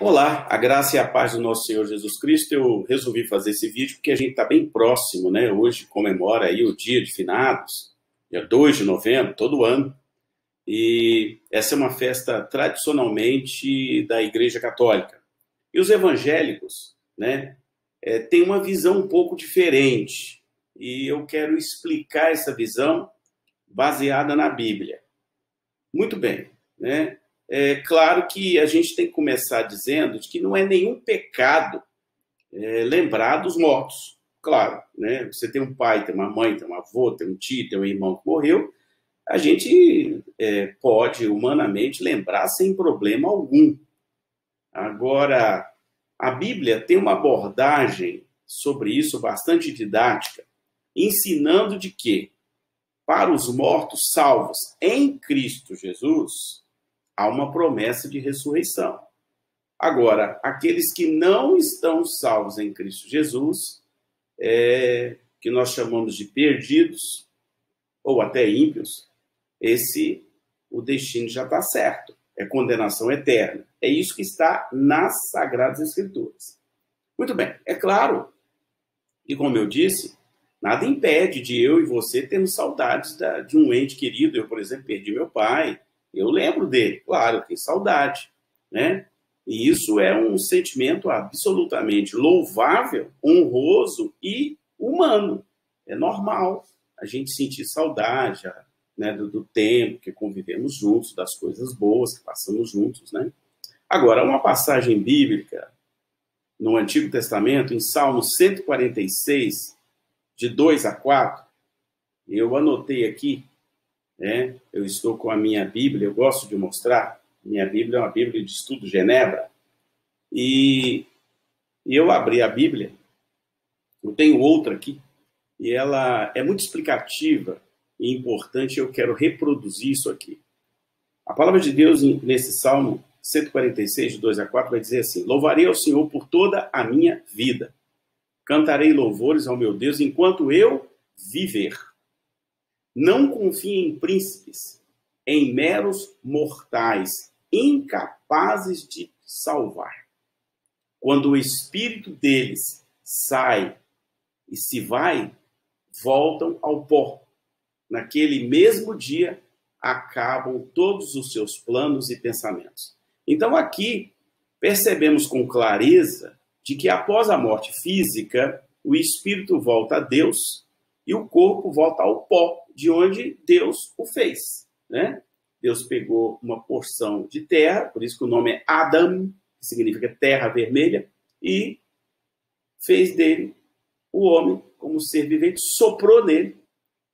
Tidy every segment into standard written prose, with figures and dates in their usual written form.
Olá, a graça e a paz do nosso Senhor Jesus Cristo. Eu resolvi fazer esse vídeo porque a gente está bem próximo, né? Hoje comemora aí o dia de Finados, dia 2 de novembro, todo ano. E essa é uma festa tradicionalmente da Igreja Católica. E os evangélicos, né, têm uma visão um pouco diferente. E eu quero explicar essa visão baseada na Bíblia. Muito bem, né? É claro que a gente tem que começar dizendo que não é nenhum pecado lembrar dos mortos. Claro, né? Você tem um pai, tem uma mãe, tem um avô, tem um tio, tem um irmão que morreu. A gente pode humanamente lembrar sem problema algum. Agora, a Bíblia tem uma abordagem sobre isso bastante didática, ensinando de que para os mortos salvos em Cristo Jesus há uma promessa de ressurreição. Agora, aqueles que não estão salvos em Cristo Jesus, que nós chamamos de perdidos, ou até ímpios, o destino já está certo. É condenação eterna. É isso que está nas Sagradas Escrituras. Muito bem, é claro, e como eu disse, nada impede de eu e você termos saudades de um ente querido. Eu, por exemplo, perdi meu pai. Eu lembro dele, claro, eu tenho saudade, né? E isso é um sentimento absolutamente louvável, honroso e humano. É normal a gente sentir saudade, né, do tempo que convivemos juntos, das coisas boas que passamos juntos, né? Agora, uma passagem bíblica no Antigo Testamento, em Salmo 146, de 2 a 4, eu anotei aqui. Eu estou com a minha Bíblia, eu gosto de mostrar. Minha Bíblia é uma Bíblia de Estudo Genebra. E eu abri a Bíblia, eu tenho outra aqui, e ela é muito explicativa e importante, eu quero reproduzir isso aqui. A palavra de Deus, nesse Salmo 146, de 2 a 4, vai dizer assim: Louvarei ao Senhor por toda a minha vida. Cantarei louvores ao meu Deus enquanto eu viver. Não confie em príncipes, em meros mortais, incapazes de salvar. Quando o espírito deles sai e se vai, voltam ao pó. Naquele mesmo dia, acabam todos os seus planos e pensamentos. Então aqui, percebemos com clareza de que após a morte física, o espírito volta a Deus e o corpo volta ao pó, de onde Deus o fez, né? Deus pegou uma porção de terra, por isso que o nome é Adam, que significa terra vermelha, e fez dele o homem como ser vivente, soprou nele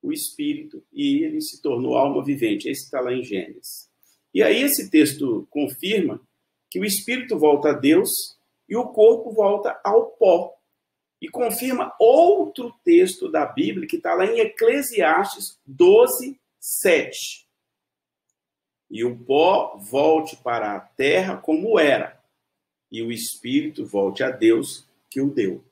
o espírito e ele se tornou alma vivente. Esse está lá em Gênesis. E aí esse texto confirma que o espírito volta a Deus e o corpo volta ao pó. E confirma outro texto da Bíblia que está lá em Eclesiastes 12, 7. E o pó volte para a terra como era, e o espírito volte a Deus que o deu.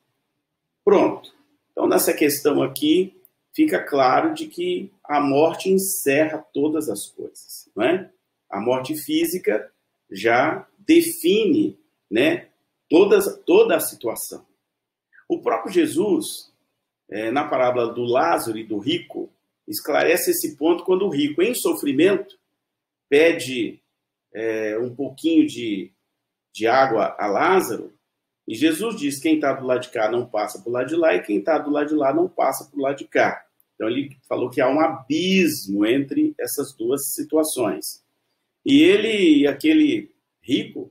Pronto. Então, nessa questão aqui, fica claro de que a morte encerra todas as coisas, não é? A morte física já define, né, toda a situação. O próprio Jesus, na parábola do Lázaro e do rico, esclarece esse ponto quando o rico, em sofrimento, pede um pouquinho de água a Lázaro, e Jesus diz: quem está do lado de cá não passa para o lado de lá, e quem está do lado de lá não passa para o lado de cá. Então ele falou que há um abismo entre essas duas situações. E ele, aquele rico,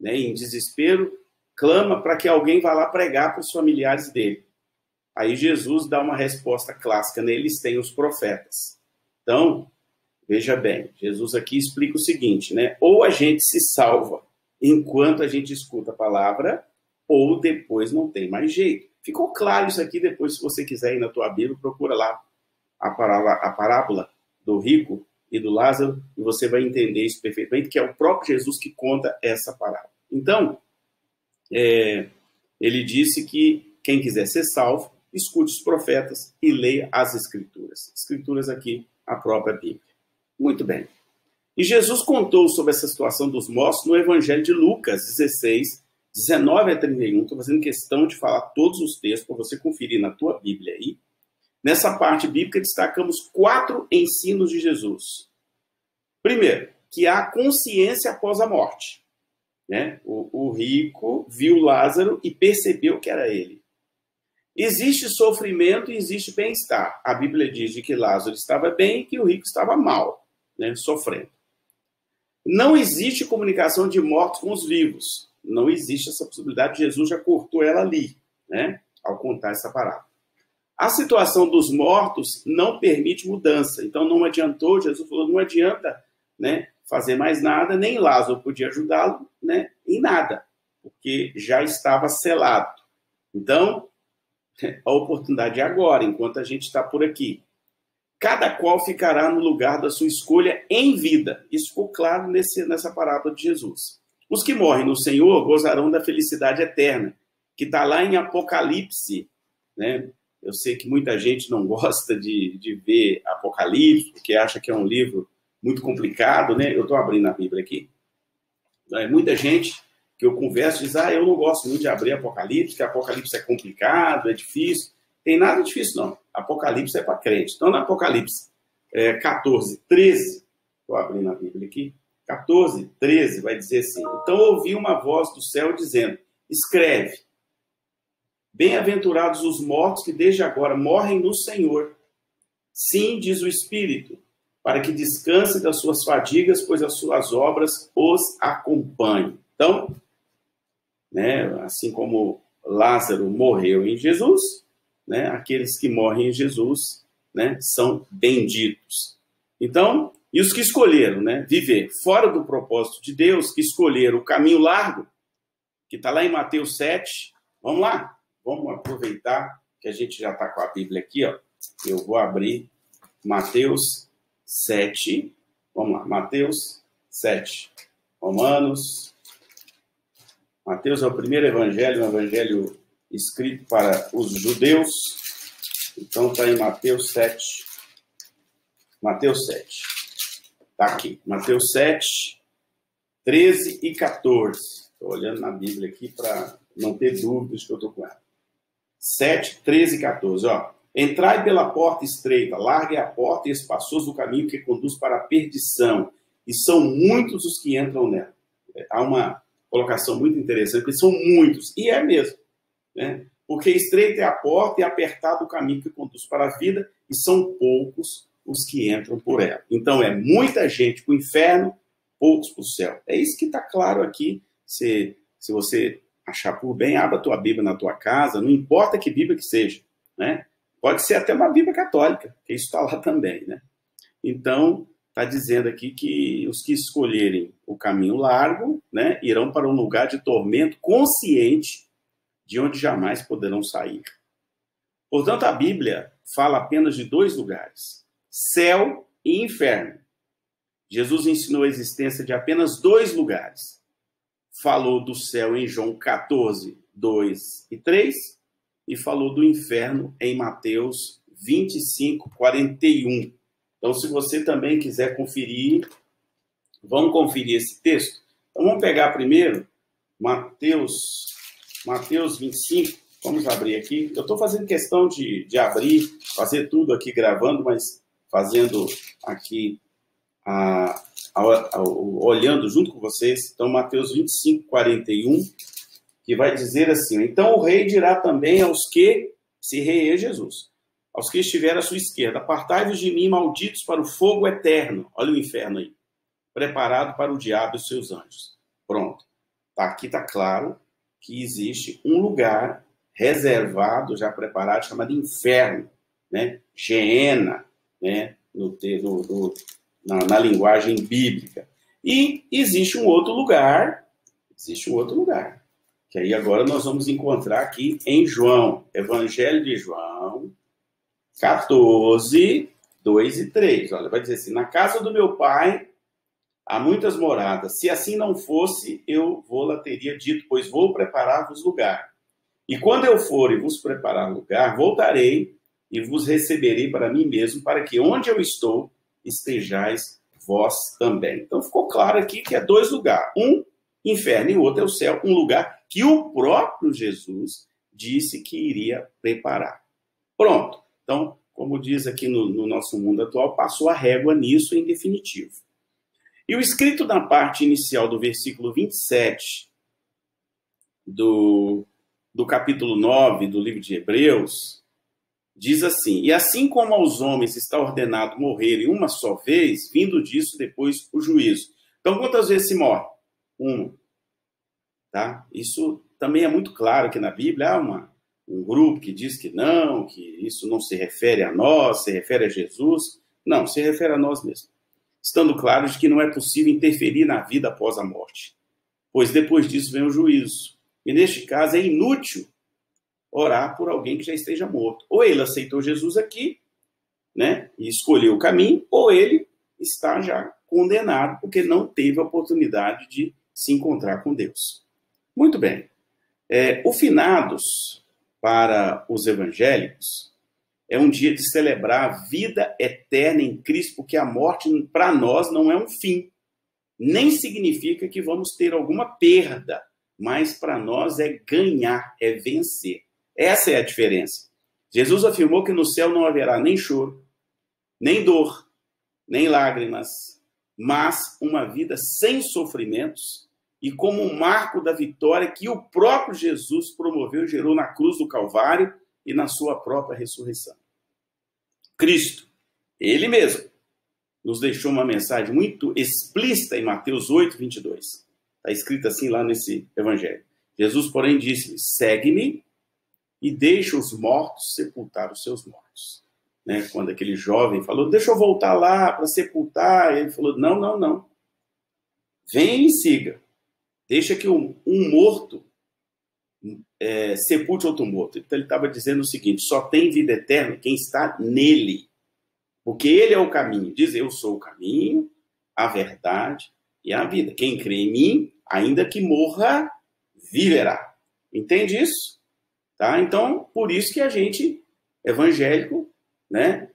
né, em desespero, clama para que alguém vá lá pregar para os familiares dele. Aí Jesus dá uma resposta clássica: neles tem os profetas. Então, veja bem, Jesus aqui explica o seguinte, né? Ou a gente se salva enquanto a gente escuta a palavra, ou depois não tem mais jeito. Ficou claro isso aqui? Depois, se você quiser ir na tua Bíblia, procura lá a parábola do rico e do Lázaro, e você vai entender isso perfeitamente, que é o próprio Jesus que conta essa parábola. Então, ele disse que quem quiser ser salvo, escute os profetas e leia as Escrituras. Escrituras aqui, a própria Bíblia. Muito bem. E Jesus contou sobre essa situação dos mortos no Evangelho de Lucas 16, 19 a 31. Estou fazendo questão de falar todos os textos para você conferir na tua Bíblia aí. Nessa parte bíblica, destacamos 4 ensinos de Jesus. Primeiro, que há consciência após a morte. Né? O rico viu Lázaro e percebeu que era ele. Existe sofrimento e existe bem-estar. A Bíblia diz que Lázaro estava bem e que o rico estava mal, né? Sofrendo. Não existe comunicação de mortos com os vivos. Não existe essa possibilidade. Jesus já cortou ela ali, né? Ao contar essa parábola. A situação dos mortos não permite mudança. Então não adiantou, Jesus falou, não adianta, né, fazer mais nada, nem Lázaro podia ajudá-lo, né, em nada, porque já estava selado. Então, a oportunidade é agora, enquanto a gente está por aqui. Cada qual ficará no lugar da sua escolha em vida. Isso ficou claro nessa parábola de Jesus. Os que morrem no Senhor gozarão da felicidade eterna, que está lá em Apocalipse, né? Eu sei que muita gente não gosta de ver Apocalipse, porque acha que é um livro muito complicado, né? Eu estou abrindo a Bíblia aqui. Muita gente que eu converso diz, eu não gosto muito de abrir Apocalipse, porque Apocalipse é complicado, é difícil. Tem nada difícil, não. Apocalipse é para crente. Então, no Apocalipse 14, 13, estou abrindo a Bíblia aqui, 14, 13, vai dizer assim, então ouvi uma voz do céu dizendo, escreve, bem-aventurados os mortos que desde agora morrem no Senhor. Sim, diz o Espírito, para que descanse das suas fadigas, pois as suas obras os acompanham. Então, né, assim como Lázaro morreu em Jesus, né, aqueles que morrem em Jesus, né, são benditos. Então, e os que escolheram, né, viver fora do propósito de Deus, que escolheram o caminho largo, que está lá em Mateus 7, vamos lá. Vamos aproveitar que a gente já está com a Bíblia aqui, ó. Eu vou abrir Mateus 7. Vamos lá, Mateus 7. Romanos. Mateus é o primeiro evangelho, um evangelho escrito para os judeus. Então está em Mateus 7. Mateus 7. Está aqui. Mateus 7, 13 e 14. Estou olhando na Bíblia aqui para não ter dúvidas que eu estou com ela. 7, 13 e 14, ó. Entrai pela porta estreita, larga é a porta e espaçoso o caminho que conduz para a perdição. E são muitos os que entram nela. Há uma colocação muito interessante, porque são muitos, e é mesmo. Né? Porque estreita é a porta e apertado o caminho que conduz para a vida, e são poucos os que entram por ela. Então é muita gente para o inferno, poucos para o céu. É isso que está claro aqui. Se você achar por bem, abra a tua Bíblia na tua casa, não importa que Bíblia que seja, né? Pode ser até uma Bíblia católica, que isso está lá também, né? Então, está dizendo aqui que os que escolherem o caminho largo, né, irão para um lugar de tormento consciente de onde jamais poderão sair. Portanto, a Bíblia fala apenas de 2 lugares, céu e inferno. Jesus ensinou a existência de apenas 2 lugares. Falou do céu em João 14, 2 e 3, e falou do inferno em Mateus 25, 41. Então, se você também quiser conferir, vamos conferir esse texto. Então, vamos pegar primeiro Mateus 25, vamos abrir aqui. Eu estou fazendo questão de abrir, fazer tudo aqui gravando, mas fazendo aqui olhando junto com vocês. Então Mateus 25, 41, que vai dizer assim, então o rei dirá também aos que, se rei é Jesus, aos que estiverem à sua esquerda, apartai-vos de mim, malditos, para o fogo eterno, olha o inferno aí, preparado para o diabo e seus anjos. Pronto, aqui está claro que existe um lugar reservado, já preparado, chamado inferno, né? Geena, né? Na linguagem bíblica. E existe um outro lugar, que aí agora nós vamos encontrar aqui em João, Evangelho de João, 14, 2 e 3. Olha, vai dizer assim, na casa do meu pai há muitas moradas, se assim não fosse, eu vou-la teria dito, pois vou preparar-vos lugar. E quando eu for e vos preparar lugar, voltarei e vos receberei para mim mesmo, para que onde eu estou, estejais vós também. Então ficou claro aqui que é dois lugares. Um inferno e o outro é o céu. Um lugar que o próprio Jesus disse que iria preparar. Pronto. Então, como diz aqui no nosso mundo atual, passou a régua nisso em definitivo. E o escrito na parte inicial do versículo 27 do capítulo 9 do livro de Hebreus, diz assim: e assim como aos homens está ordenado morrerem uma só vez, vindo disso depois o juízo. Então, quantas vezes se morre? Uma. Tá? Isso também é muito claro que na Bíblia há um grupo que diz que não, que isso não se refere a nós, se refere a Jesus. Não, se refere a nós mesmo. Estando claro de que não é possível interferir na vida após a morte, pois depois disso vem o juízo. E neste caso é inútil orar por alguém que já esteja morto. Ou ele aceitou Jesus aqui, né, e escolheu o caminho, ou ele está já condenado, porque não teve a oportunidade de se encontrar com Deus. Muito bem. O Finados, para os evangélicos, é um dia de celebrar a vida eterna em Cristo, porque a morte, para nós, não é um fim. Nem significa que vamos ter alguma perda, mas para nós é ganhar, é vencer. Essa é a diferença. Jesus afirmou que no céu não haverá nem choro, nem dor, nem lágrimas, mas uma vida sem sofrimentos e como um marco da vitória que o próprio Jesus promoveu e gerou na cruz do Calvário e na sua própria ressurreição. Cristo, ele mesmo, nos deixou uma mensagem muito explícita em Mateus 8, 22. Está escrito assim lá nesse evangelho. Jesus, porém, disse-lhe: segue-me e deixa os mortos sepultar os seus mortos. Né? Quando aquele jovem falou: deixa eu voltar lá para sepultar. Ele falou: não, não, não. Vem e siga. Deixa que um morto sepulte outro morto. Então ele estava dizendo o seguinte: só tem vida eterna quem está nele. Porque ele é o caminho. Diz: eu sou o caminho, a verdade e a vida. Quem crê em mim, ainda que morra, viverá. Entende isso? Tá? Então, por isso que a gente, evangélico, né,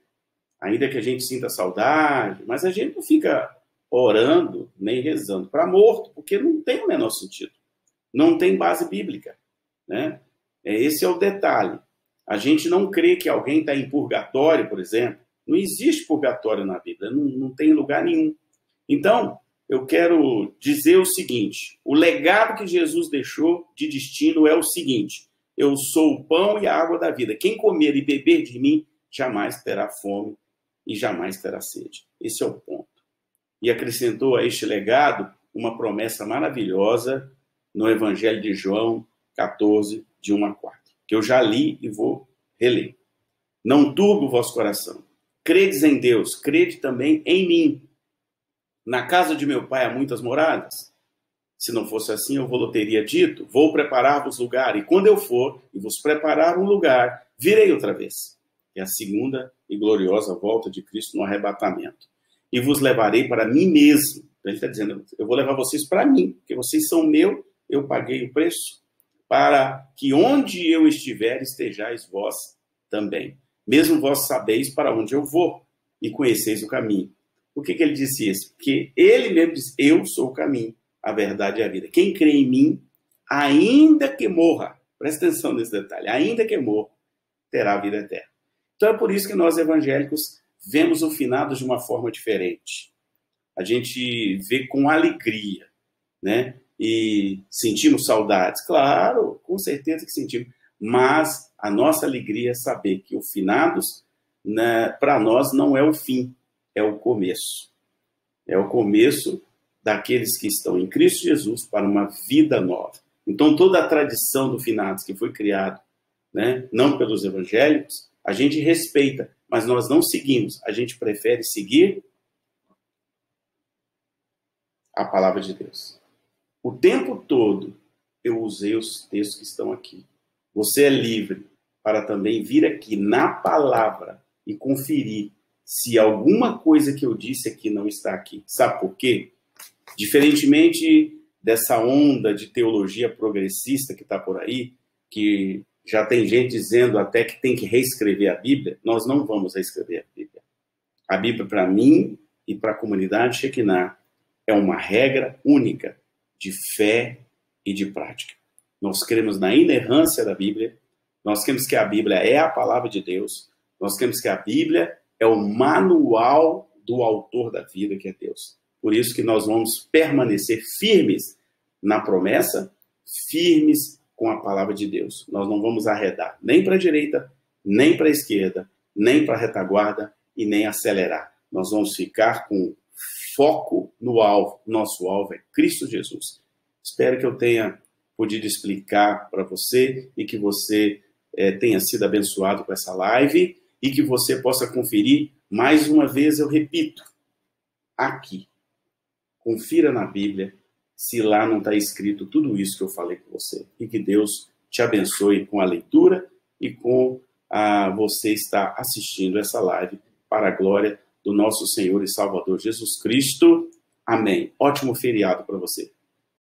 ainda que a gente sinta saudade, mas a gente não fica orando nem rezando para morto, porque não tem o menor sentido. Não tem base bíblica. Né? Esse é o detalhe. A gente não crê que alguém está em purgatório, por exemplo. Não existe purgatório na Bíblia, não tem lugar nenhum. Então, eu quero dizer o seguinte: o legado que Jesus deixou de destino é o seguinte: eu sou o pão e a água da vida. Quem comer e beber de mim jamais terá fome e jamais terá sede. Esse é o ponto. E acrescentou a este legado uma promessa maravilhosa no Evangelho de João 14, de 1 a 4, que eu já li e vou reler. Não turbe o vosso coração. Credes em Deus, crede também em mim. Na casa de meu pai há muitas moradas. Se não fosse assim, eu vou teria dito: vou preparar-vos lugar, e quando eu for e vos preparar um lugar, virei outra vez. É a segunda e gloriosa volta de Cristo no arrebatamento. E vos levarei para mim mesmo. Então ele está dizendo: eu vou levar vocês para mim, porque vocês são meu, eu paguei o preço, para que onde eu estiver, estejais vós também. Mesmo vós sabeis para onde eu vou e conheceis o caminho. Por que ele disse isso? Porque ele mesmo disse: eu sou o caminho, a verdade e a vida. Quem crê em mim, ainda que morra, presta atenção nesse detalhe, ainda que morra, terá a vida eterna. Então é por isso que nós evangélicos vemos o Finados de uma forma diferente. A gente vê com alegria, né? E sentimos saudades. Claro, com certeza que sentimos. Mas a nossa alegria é saber que o Finados, né, para nós não é o fim, é o começo. É o começo daqueles que estão em Cristo Jesus para uma vida nova. Então toda a tradição do Finados que foi criada, né, não pelos evangélicos, a gente respeita, mas nós não seguimos. A gente prefere seguir a palavra de Deus. O tempo todo eu usei os textos que estão aqui. Você é livre para também vir aqui na palavra e conferir se alguma coisa que eu disse aqui não está aqui. Sabe por quê? Diferentemente dessa onda de teologia progressista que está por aí, que já tem gente dizendo até que tem que reescrever a Bíblia. Nós não vamos reescrever a Bíblia. A Bíblia, para mim, e para a comunidade Shekinah é uma regra única de fé e de prática. Nós cremos na inerrância da Bíblia, nós cremos que a Bíblia é a palavra de Deus, nós cremos que a Bíblia é o manual do autor da vida, que é Deus. Por isso que nós vamos permanecer firmes na promessa, firmes com a palavra de Deus. Nós não vamos arredar nem para a direita, nem para a esquerda, nem para a retaguarda e nem acelerar. Nós vamos ficar com foco no alvo. Nosso alvo é Cristo Jesus. Espero que eu tenha podido explicar para você e que você tenha sido abençoado com essa live e que você possa conferir. Mais uma vez, eu repito, aqui, confira na Bíblia se lá não está escrito tudo isso que eu falei com você. E que Deus te abençoe com a leitura e com você estar assistindo essa live para a glória do nosso Senhor e Salvador Jesus Cristo. Amém. Ótimo feriado para você.